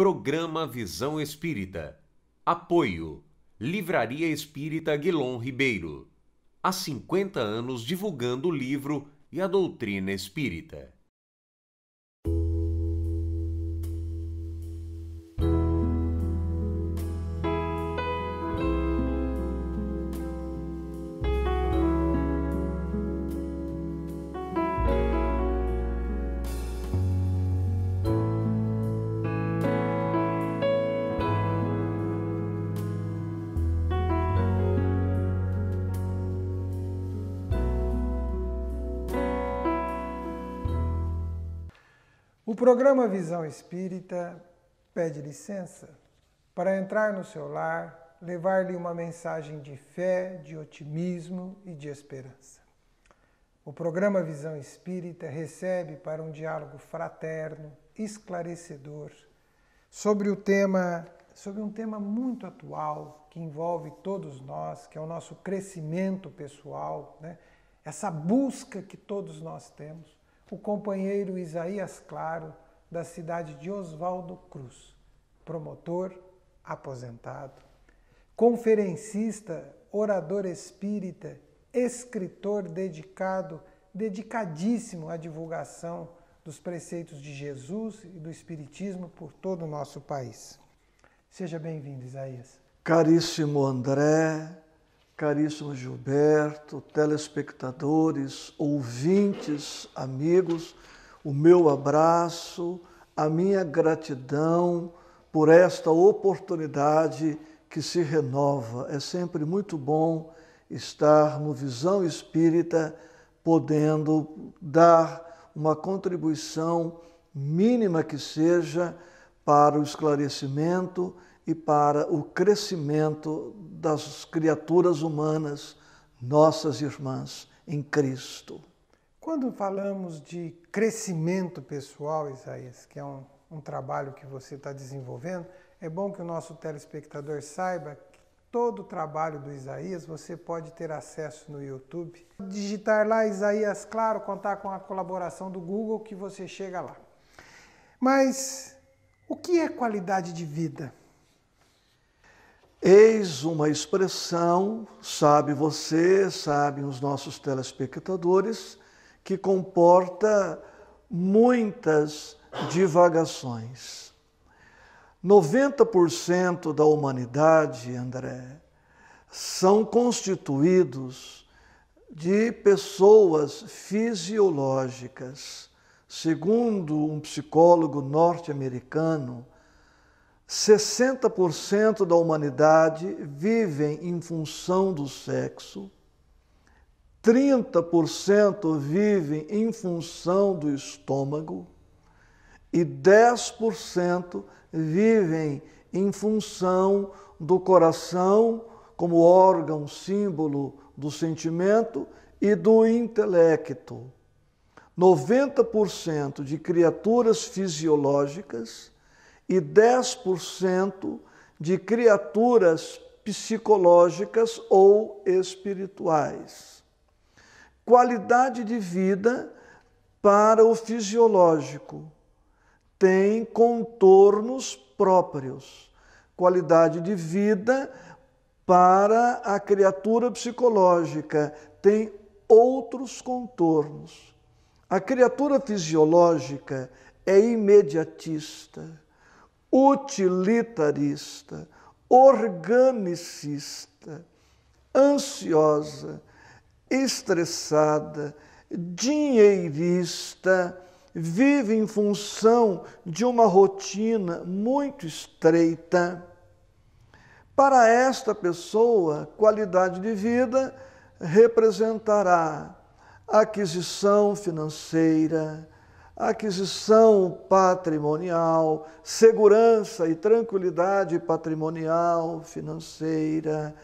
Programa Visão Espírita. Apoio: Livraria Espírita Guilhão Ribeiro. Há 50 anos divulgando o livro e a doutrina espírita. O programa Visão Espírita pede licença para entrar no seu lar, levar-lhe uma mensagem de fé, de otimismo e de esperança. O programa Visão Espírita recebe para um diálogo fraterno, esclarecedor, sobre um tema muito atual que envolve todos nós, que é o nosso crescimento pessoal, né? Essa busca que todos nós temos. O companheiro Izaías Claro, da cidade de Osvaldo Cruz, promotor aposentado, conferencista, orador espírita, escritor dedicadíssimo à divulgação dos preceitos de Jesus e do Espiritismo por todo o nosso país. Seja bem-vindo, Izaías. Caríssimo André, caríssimo Gilberto, telespectadores, ouvintes, amigos, o meu abraço, a minha gratidão por esta oportunidade que se renova. É sempre muito bom estar no Visão Espírita, podendo dar uma contribuição mínima que seja para o esclarecimento e para o crescimento das criaturas humanas, nossas irmãs em Cristo. Quando falamos de crescimento pessoal, Izaías, que é um trabalho que você está desenvolvendo, é bom que o nosso telespectador saiba que todo o trabalho do Izaías você pode ter acesso no YouTube. Digitar lá Izaías Claro, contar com a colaboração do Google que você chega lá. Mas o que é qualidade de vida? Eis uma expressão, sabe você, sabem os nossos telespectadores, que comporta muitas divagações. 90% da humanidade, André, são constituídos de pessoas fisiológicas. Segundo um psicólogo norte-americano, 60% da humanidade vivem em função do sexo, 30% vivem em função do estômago e 10% vivem em função do coração como órgão, símbolo do sentimento e do intelecto. 90% de criaturas fisiológicas e 10% de criaturas psicológicas ou espirituais. Qualidade de vida para o fisiológico tem contornos próprios. Qualidade de vida para a criatura psicológica tem outros contornos. A criatura fisiológica é imediatista, utilitarista, organicista, ansiosa, estressada, dinheirista, vive em função de uma rotina muito estreita. Para esta pessoa, qualidade de vida representará aquisição financeira, aquisição patrimonial, segurança e tranquilidade patrimonial, financeira,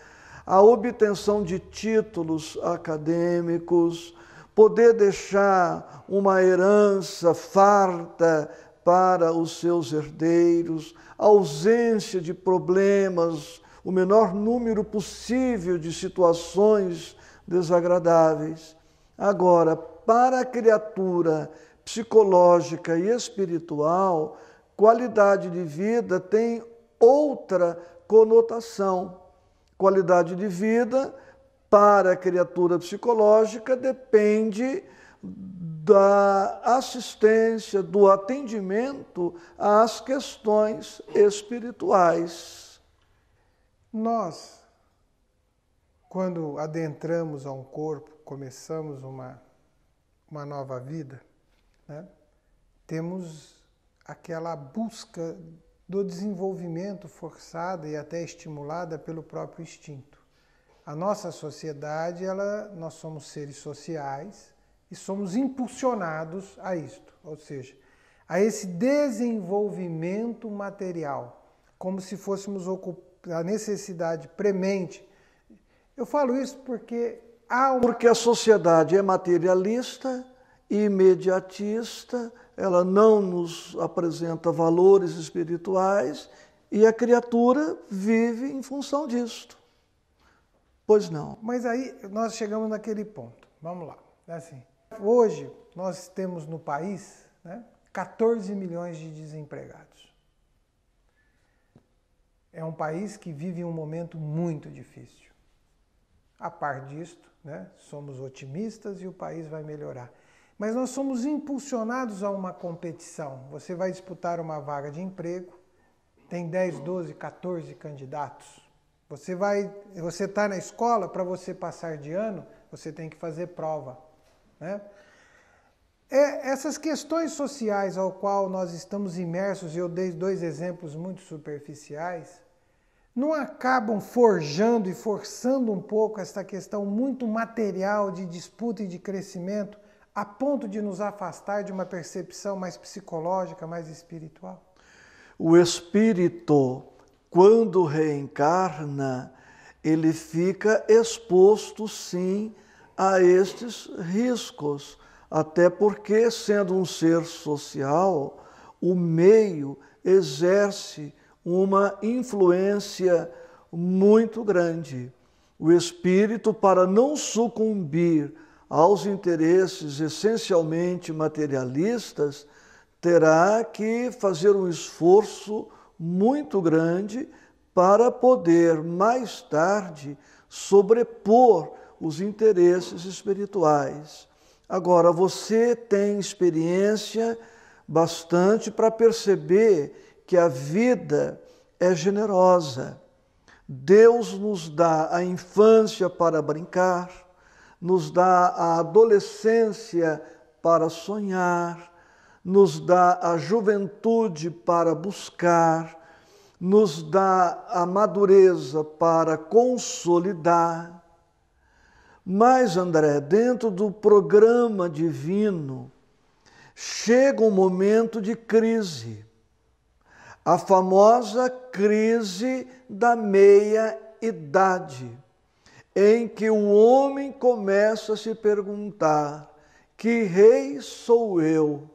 a obtenção de títulos acadêmicos, poder deixar uma herança farta para os seus herdeiros, ausência de problemas, o menor número possível de situações desagradáveis. Agora, para a criatura psicológica e espiritual, Qualidade de vida tem outra conotação. Qualidade de vida para a criatura psicológica depende da assistência, do atendimento às questões espirituais. Nós, quando adentramos a um corpo, começamos uma nova vida, né? Temos aquela busca do desenvolvimento forçada e até estimulada pelo próprio instinto. A nossa sociedade, nós somos seres sociais e somos impulsionados a isto, ou seja, a esse desenvolvimento material, como se fôssemos a necessidade premente. Eu falo isso porque porque a sociedade é materialista, imediatista, ela não nos apresenta valores espirituais e a criatura vive em função disto. Pois não. Mas aí nós chegamos naquele ponto. Vamos lá. É assim. Hoje nós temos no país, né, 14 milhões de desempregados. É um país que vive um momento muito difícil. A par disto, né, somos otimistas e o país vai melhorar. Mas nós somos impulsionados a uma competição. Você vai disputar uma vaga de emprego, tem 10, 12, 14 candidatos. Você está na escola, para você passar de ano, você tem que fazer prova, né? Essas questões sociais ao qual nós estamos imersos, e eu dei dois exemplos muito superficiais, não acabam forjando e forçando um pouco essa questão muito material de disputa e de crescimento, a ponto de nos afastar de uma percepção mais psicológica, mais espiritual? O espírito, quando reencarna, ele fica exposto, sim, a estes riscos. Até porque, sendo um ser social, o meio exerce uma influência muito grande. O espírito, para não sucumbir aos interesses essencialmente materialistas, terá que fazer um esforço muito grande para poder, mais tarde, sobrepor os interesses espirituais. Agora, você tem experiência bastante para perceber que a vida é generosa. Deus nos dá a infância para brincar, nos dá a adolescência para sonhar, nos dá a juventude para buscar, nos dá a madureza para consolidar. Mas, André, dentro do programa divino, chega um momento de crise, a famosa crise da meia-idade, em que o homem começa a se perguntar: que rei sou eu?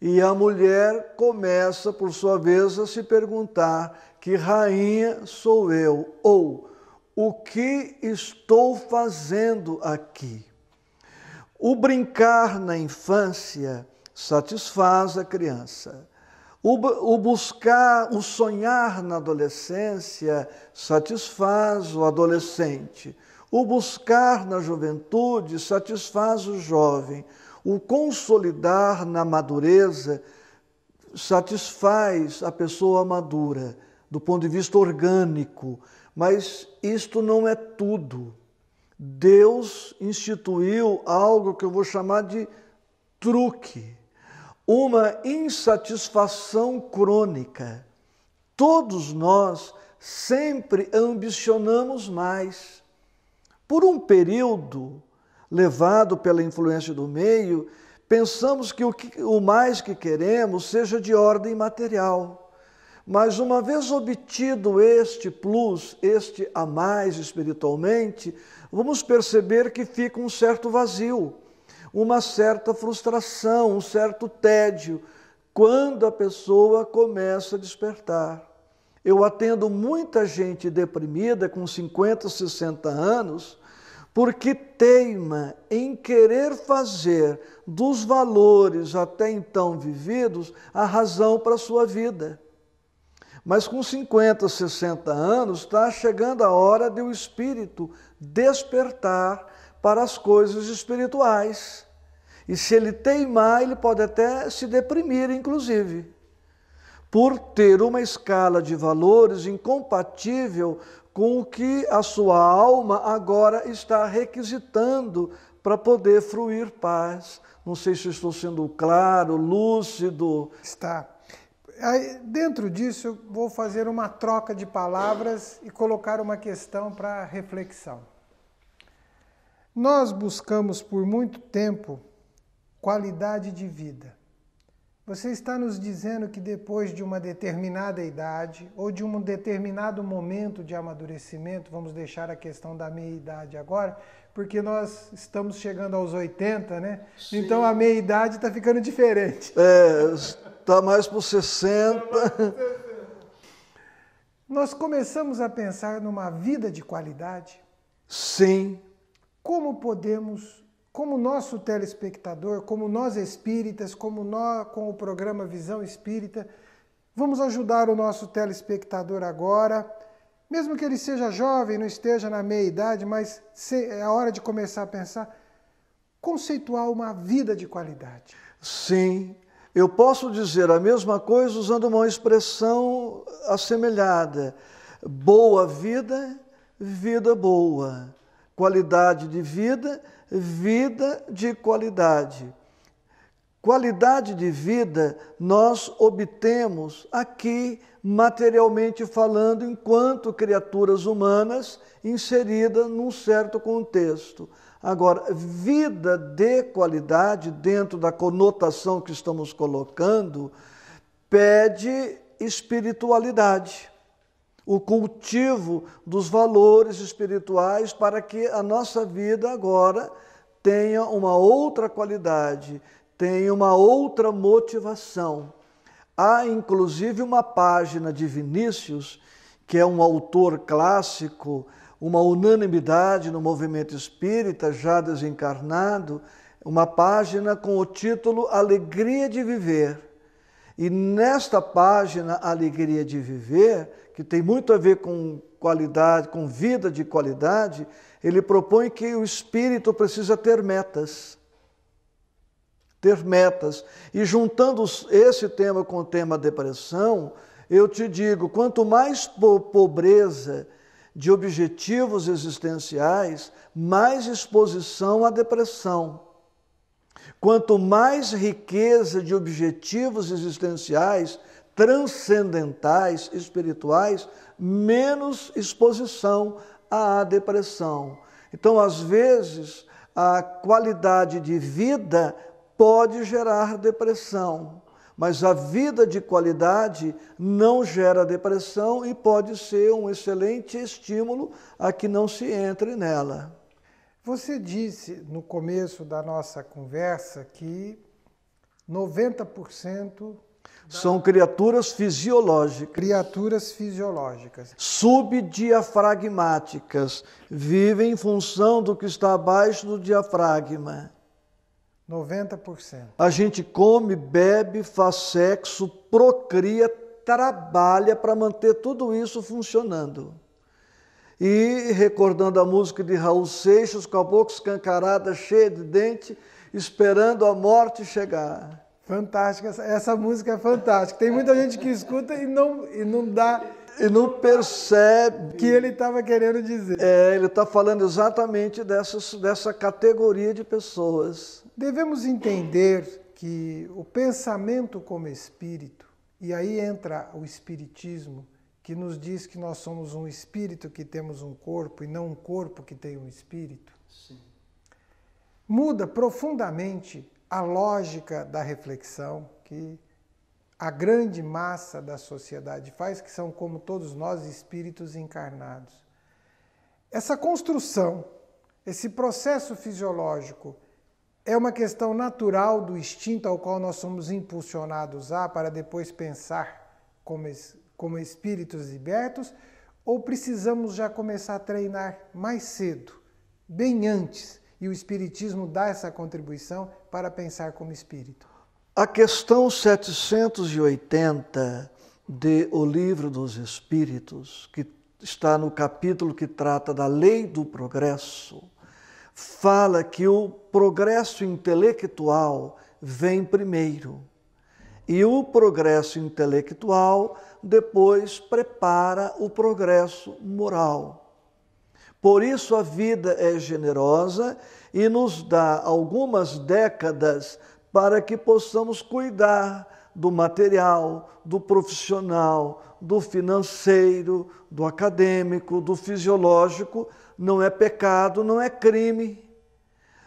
E a mulher começa, por sua vez, a se perguntar: que rainha sou eu? Ou, o que estou fazendo aqui? O brincar na infância satisfaz a criança. O buscar, o sonhar na adolescência satisfaz o adolescente. O buscar na juventude satisfaz o jovem. O consolidar na madureza satisfaz a pessoa madura, do ponto de vista orgânico. Mas isto não é tudo. Deus instituiu algo que eu vou chamar de truque, uma insatisfação crônica. Todos nós sempre ambicionamos mais. Por um período, levado pela influência do meio, pensamos que o mais que queremos seja de ordem material. Mas uma vez obtido este plus, este a mais espiritualmente, vamos perceber que fica um certo vazio, uma certa frustração, um certo tédio, quando a pessoa começa a despertar. Eu atendo muita gente deprimida com 50, 60 anos, porque teima em querer fazer dos valores até então vividos a razão para a sua vida. Mas com 50, 60 anos está chegando a hora de o espírito despertar para as coisas espirituais. E se ele teimar, ele pode até se deprimir, inclusive, por ter uma escala de valores incompatível com o que a sua alma agora está requisitando para poder fruir paz. Não sei se estou sendo claro, lúcido. Está. Aí, dentro disso, eu vou fazer uma troca de palavras e colocar uma questão para reflexão. Nós buscamos por muito tempo qualidade de vida. Você está nos dizendo que depois de uma determinada idade ou de um determinado momento de amadurecimento, vamos deixar a questão da meia-idade agora, porque nós estamos chegando aos 80, né? Sim. Então a meia-idade está ficando diferente. Está mais por 60. Nós começamos a pensar numa vida de qualidade? Sim. Como nosso telespectador, como nós espíritas, como nós com o programa Visão Espírita, vamos ajudar o nosso telespectador agora, mesmo que ele seja jovem, não esteja na meia-idade, mas é a hora de começar a pensar, conceituar uma vida de qualidade. Sim. Eu posso dizer a mesma coisa usando uma expressão assemelhada. Boa vida, vida boa. Qualidade de vida, vida de qualidade. Qualidade de vida nós obtemos aqui, materialmente falando, enquanto criaturas humanas inseridas num certo contexto. Agora, vida de qualidade, dentro da conotação que estamos colocando, pede espiritualidade, o cultivo dos valores espirituais para que a nossa vida agora tenha uma outra qualidade, tenha uma outra motivação. Há, inclusive, uma página de Vinícius, que é um autor clássico, uma unanimidade no movimento espírita, já desencarnado, uma página com o título Alegria de Viver. E nesta página, Alegria de Viver, que tem muito a ver com qualidade, com vida de qualidade, ele propõe que o espírito precisa ter metas. Ter metas. E juntando esse tema com o tema depressão, eu te digo, quanto mais pobreza de objetivos existenciais, mais exposição à depressão. Quanto mais riqueza de objetivos existenciais, transcendentais, espirituais, menos exposição à depressão. Então, às vezes, a qualidade de vida pode gerar depressão, mas a vida de qualidade não gera depressão e pode ser um excelente estímulo a que não se entre nela. Você disse no começo da nossa conversa que 90% são criaturas fisiológicas. Criaturas fisiológicas. Subdiafragmáticas, vivem em função do que está abaixo do diafragma. 90%. A gente come, bebe, faz sexo, procria, trabalha para manter tudo isso funcionando. E, recordando a música de Raul Seixas, com a boca escancarada, cheia de dente, esperando a morte chegar. Fantástica, essa música é fantástica. Tem muita gente que escuta e não dá... E não percebe... O que ele estava querendo dizer. Ele está falando exatamente dessa categoria de pessoas. Devemos entender que o pensamento como espírito, e aí entra o espiritismo, que nos diz que nós somos um espírito que temos um corpo e não um corpo que tem um espírito. Sim. Muda profundamente a lógica da reflexão que a grande massa da sociedade faz, que são como todos nós espíritos encarnados. Essa construção, esse processo fisiológico, é uma questão natural do instinto ao qual nós somos impulsionados para depois pensar como espíritos libertos, ou precisamos já começar a treinar mais cedo, bem antes, e o Espiritismo dá essa contribuição para pensar como espírito. A questão 780 de O Livro dos Espíritos, que está no capítulo que trata da lei do progresso, fala que o progresso intelectual vem primeiro e o progresso intelectual depois prepara o progresso moral. Por isso a vida é generosa e nos dá algumas décadas para que possamos cuidar do material, do profissional, do financeiro, do acadêmico, do fisiológico. Não é pecado, não é crime,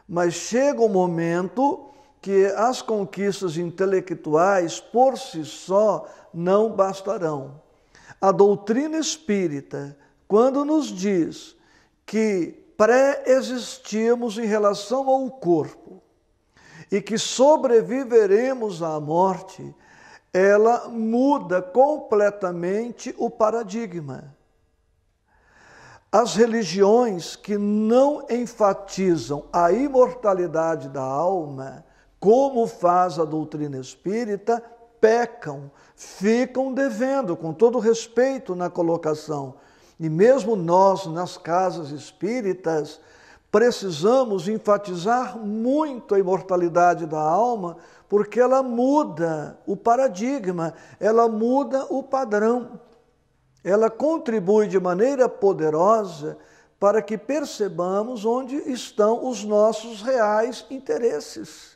mas chega o momento que as conquistas intelectuais por si só não bastarão. A doutrina espírita, quando nos diz que pré-existimos em relação ao corpo e que sobreviveremos à morte, ela muda completamente o paradigma. As religiões que não enfatizam a imortalidade da alma, como faz a doutrina espírita, pecam, ficam devendo, com todo respeito na colocação. E mesmo nós, nas casas espíritas, precisamos enfatizar muito a imortalidade da alma, porque ela muda o paradigma, ela muda o padrão. Ela contribui de maneira poderosa para que percebamos onde estão os nossos reais interesses.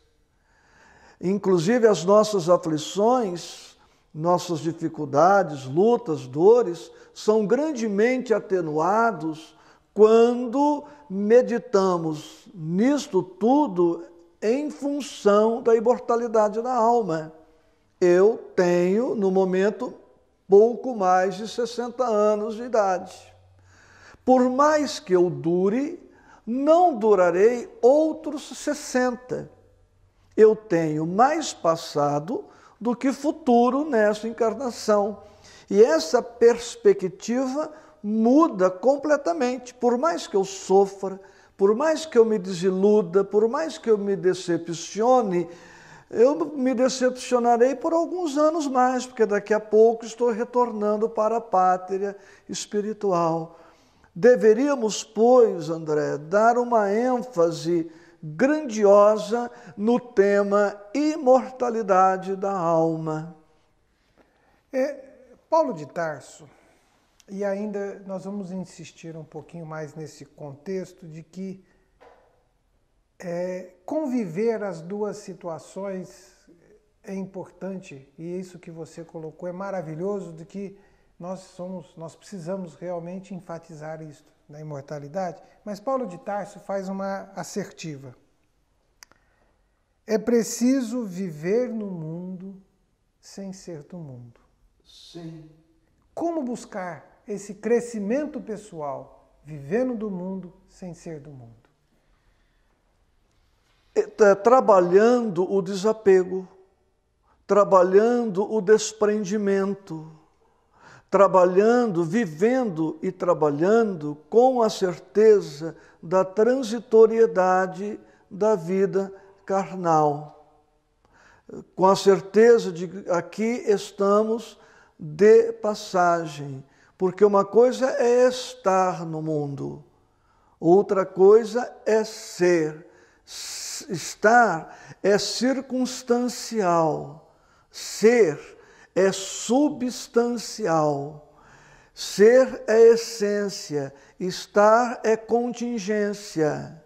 Inclusive as nossas aflições, nossas dificuldades, lutas, dores, são grandemente atenuados quando meditamos nisto tudo em função da imortalidade da alma. Eu tenho, no momento, pouco mais de 60 anos de idade. Por mais que eu dure, não durarei outros 60. Eu tenho mais passado do que futuro nessa encarnação. E essa perspectiva muda completamente. Por mais que eu sofra, por mais que eu me desiluda, por mais que eu me decepcione, eu me decepcionarei por alguns anos mais, porque daqui a pouco estou retornando para a pátria espiritual. Deveríamos, pois, André, dar uma ênfase grandiosa no tema imortalidade da alma. Paulo de Tarso, e ainda nós vamos insistir um pouquinho mais nesse contexto de que conviver as duas situações é importante, e isso que você colocou é maravilhoso, de que nós precisamos realmente enfatizar isso da imortalidade. Mas Paulo de Tarso faz uma assertiva. É preciso viver no mundo sem ser do mundo. Sim. Como buscar esse crescimento pessoal vivendo do mundo sem ser do mundo? Trabalhando o desapego, trabalhando o desprendimento, vivendo e trabalhando com a certeza da transitoriedade da vida carnal, com a certeza de que aqui estamos de passagem, porque uma coisa é estar no mundo, outra coisa é ser. Estar é circunstancial, ser é substancial, ser é essência, estar é contingência.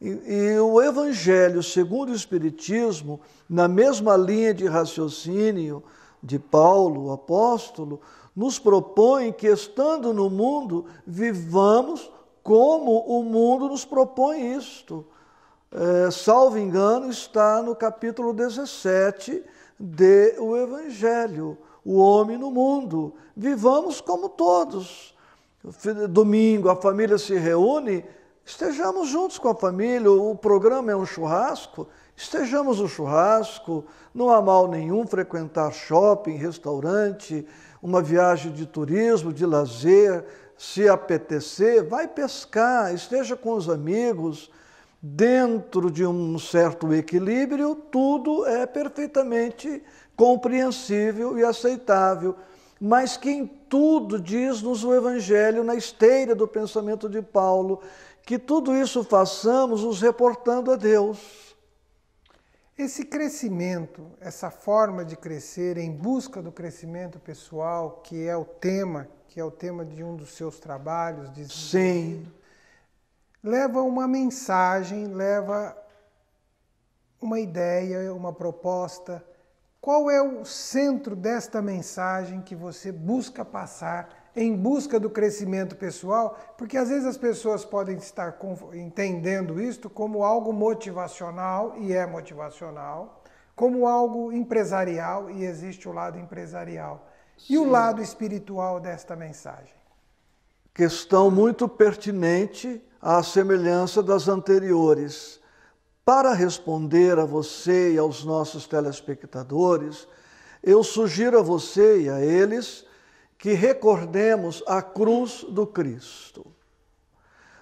E o Evangelho segundo o Espiritismo, na mesma linha de raciocínio de Paulo, o apóstolo, nos propõe que, estando no mundo, vivamos como o mundo nos propõe isto. Salvo engano, está no capítulo 17 de O Evangelho, o homem no mundo. Vivamos como todos. Domingo a família se reúne, estejamos juntos com a família, o programa é um churrasco, estejamos no churrasco, não há mal nenhum frequentar shopping, restaurante, uma viagem de turismo, de lazer, se apetecer, vai pescar, esteja com os amigos. Dentro de um certo equilíbrio, tudo é perfeitamente compreensível e aceitável. Mas que em tudo, diz-nos o Evangelho, na esteira do pensamento de Paulo, que tudo isso façamos nos reportando a Deus. Esse crescimento, essa forma de crescer em busca do crescimento pessoal, que é o tema de um dos seus trabalhos, diz. Sim. Leva uma mensagem, leva uma ideia, uma proposta. Qual é o centro desta mensagem que você busca passar em busca do crescimento pessoal? Porque às vezes as pessoas podem estar entendendo isto como algo motivacional, e é motivacional, como algo empresarial, e existe o lado empresarial. Sim. E o lado espiritual desta mensagem? Questão muito pertinente, à semelhança das anteriores. Para responder a você e aos nossos telespectadores, eu sugiro a você e a eles que recordemos a cruz do Cristo.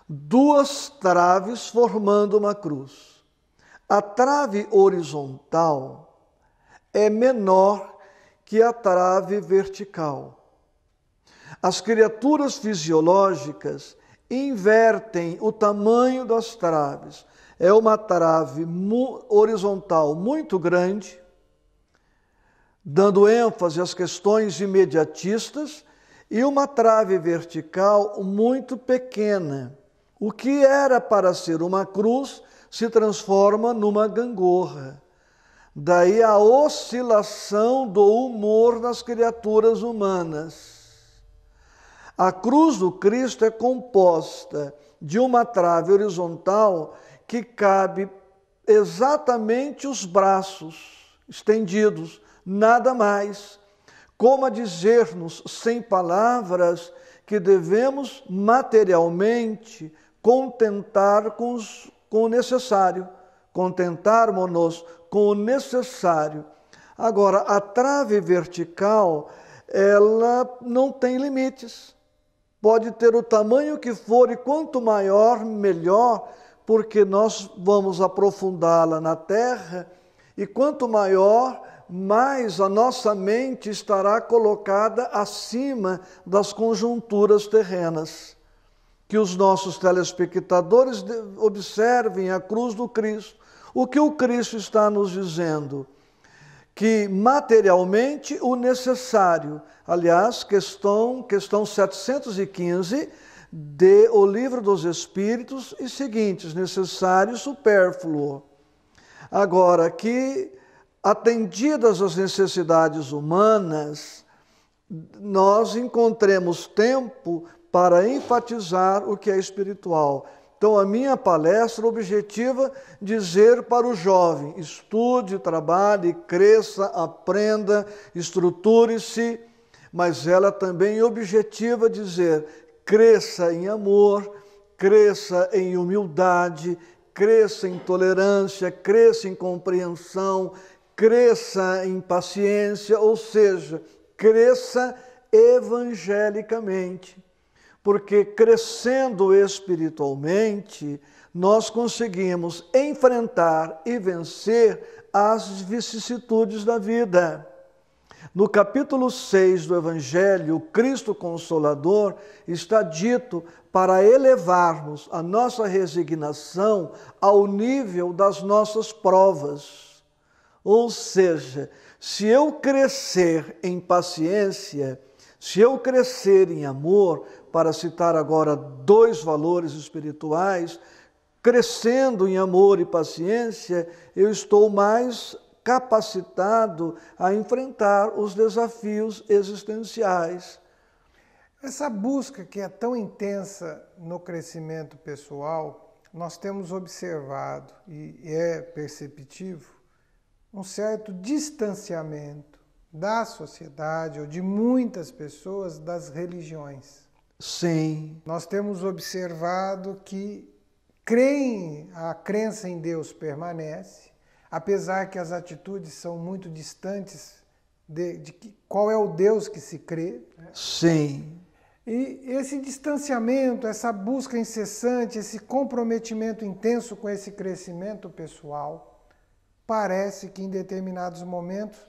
Duas traves formando uma cruz. A trave horizontal é menor que a trave vertical. As criaturas fisiológicas invertem o tamanho das traves. É uma trave horizontal muito grande, dando ênfase às questões imediatistas, e uma trave vertical muito pequena. O que era para ser uma cruz se transforma numa gangorra. Daí a oscilação do humor das criaturas humanas. A cruz do Cristo é composta de uma trave horizontal que cabe exatamente os braços estendidos, nada mais. Como a dizer-nos, sem palavras, que devemos materialmente contentarmos-nos com o necessário. Agora, a trave vertical, ela não tem limites. Pode ter o tamanho que for, e quanto maior, melhor, porque nós vamos aprofundá-la na terra, e quanto maior, mais a nossa mente estará colocada acima das conjunturas terrenas. Que os nossos telespectadores observem a cruz do Cristo. O que o Cristo está nos dizendo? Que materialmente o necessário, aliás, questão 715 de O Livro dos Espíritos e seguintes, necessário e supérfluo. Agora, que atendidas as necessidades humanas, nós encontremos tempo para enfatizar o que é espiritual. Então, a minha palestra objetiva é dizer para o jovem: estude, trabalhe, cresça, aprenda, estruture-se, mas ela também é objetiva dizer: cresça em amor, cresça em humildade, cresça em tolerância, cresça em compreensão, cresça em paciência, ou seja, cresça evangelicamente. Porque crescendo espiritualmente, nós conseguimos enfrentar e vencer as vicissitudes da vida. No capítulo 6 do Evangelho, Cristo Consolador, está dito para elevarmos a nossa resignação ao nível das nossas provas. Ou seja, se eu crescer em paciência, se eu crescer em amor, para citar agora dois valores espirituais, crescendo em amor e paciência, eu estou mais capacitado a enfrentar os desafios existenciais. Essa busca que é tão intensa no crescimento pessoal, nós temos observado, e é perceptível, um certo distanciamento da sociedade ou de muitas pessoas das religiões. Sim. Nós temos observado que a crença em Deus permanece, apesar que as atitudes são muito distantes de qual é o Deus que se crê. Né? Sim. E esse distanciamento, essa busca incessante, esse comprometimento intenso com esse crescimento pessoal, parece que em determinados momentos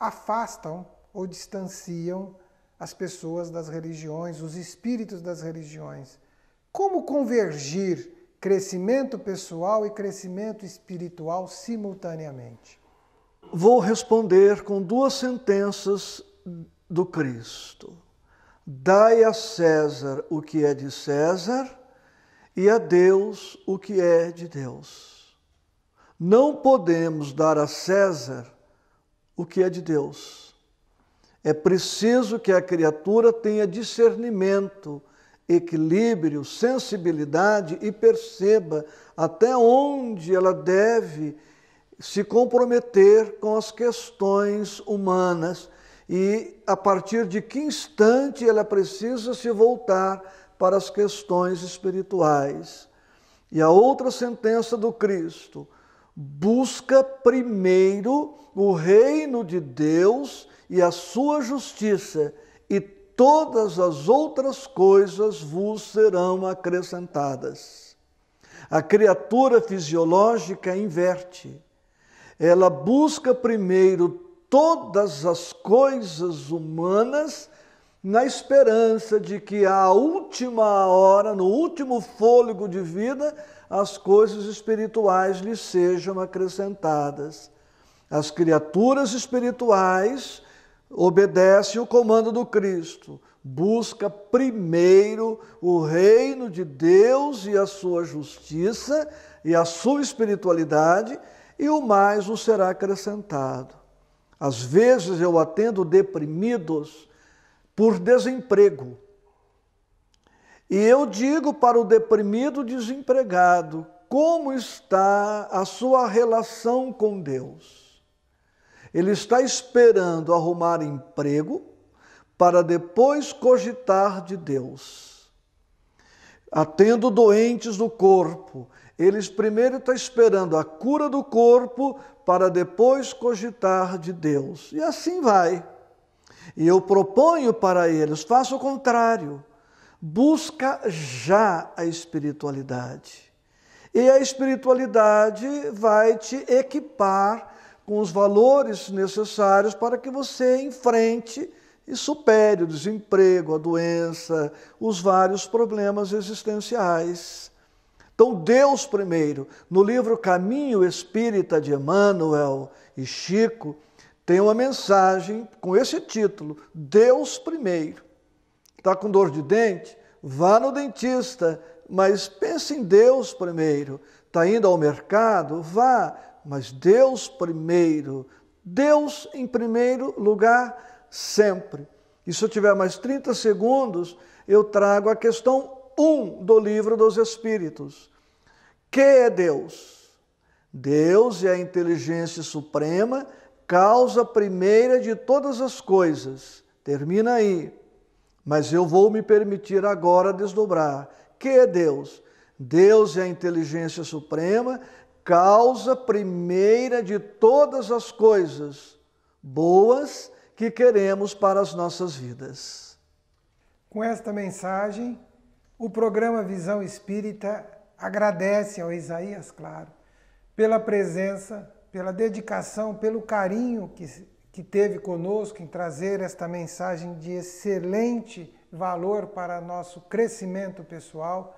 afastam ou distanciam as pessoas das religiões, os espíritos das religiões. Como convergir crescimento pessoal e crescimento espiritual simultaneamente? Vou responder com duas sentenças do Cristo. Dai a César o que é de César e a Deus o que é de Deus. Não podemos dar a César o que é de Deus. É preciso que a criatura tenha discernimento, equilíbrio, sensibilidade e perceba até onde ela deve se comprometer com as questões humanas. E a partir de que instante ela precisa se voltar para as questões espirituais. E a outra sentença do Cristo: busca primeiro o reino de Deus e a sua justiça, e todas as outras coisas vos serão acrescentadas. A criatura fisiológica inverte. Ela busca primeiro todas as coisas humanas na esperança de que à última hora, no último fôlego de vida, as coisas espirituais lhe sejam acrescentadas. As criaturas espirituais obedecem o comando do Cristo. Busca primeiro o reino de Deus e a sua justiça e a sua espiritualidade, e o mais o será acrescentado. Às vezes eu atendo deprimidos por desemprego. E eu digo para o deprimido desempregado: como está a sua relação com Deus? Ele está esperando arrumar emprego para depois cogitar de Deus. Atendo doentes do corpo. Eles primeiro estão esperando a cura do corpo para depois cogitar de Deus. E assim vai. E eu proponho para eles: faça o contrário. Busca já a espiritualidade. E a espiritualidade vai te equipar com os valores necessários para que você enfrente e supere o desemprego, a doença, os vários problemas existenciais. Então, Deus primeiro. No livro Caminho Espírita de Emmanuel e Chico, tem uma mensagem com esse título: Deus primeiro. Está com dor de dente? Vá no dentista, mas pense em Deus primeiro. Está indo ao mercado? Vá, mas Deus primeiro. Deus em primeiro lugar sempre. E se eu tiver mais 30 segundos, eu trago a questão 1 do Livro dos Espíritos. Que é Deus? Deus é a inteligência suprema, causa primeira de todas as coisas. Termina aí. Mas eu vou me permitir agora desdobrar. Que é Deus? Deus é a inteligência suprema, causa primeira de todas as coisas boas que queremos para as nossas vidas. Com esta mensagem, o programa Visão Espírita agradece ao Izaías Claro pela presença, pela dedicação, pelo carinho que teve conosco em trazer esta mensagem de excelente valor para nosso crescimento pessoal.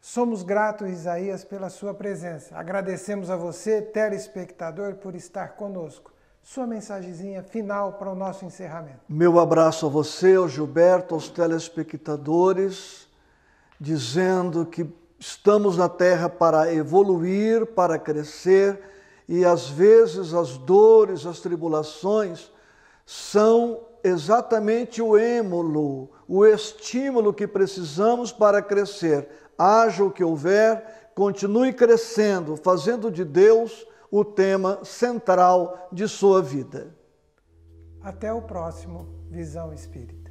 Somos gratos, Izaías, pela sua presença. Agradecemos a você, telespectador, por estar conosco. Sua mensagenzinha final para o nosso encerramento. Meu abraço a você, ao Gilberto, aos telespectadores, dizendo que estamos na Terra para evoluir, para crescer, e às vezes as dores, as tribulações são exatamente o êmulo, o estímulo que precisamos para crescer. Haja o que houver, continue crescendo, fazendo de Deus o tema central de sua vida. Até o próximo Visão Espírita.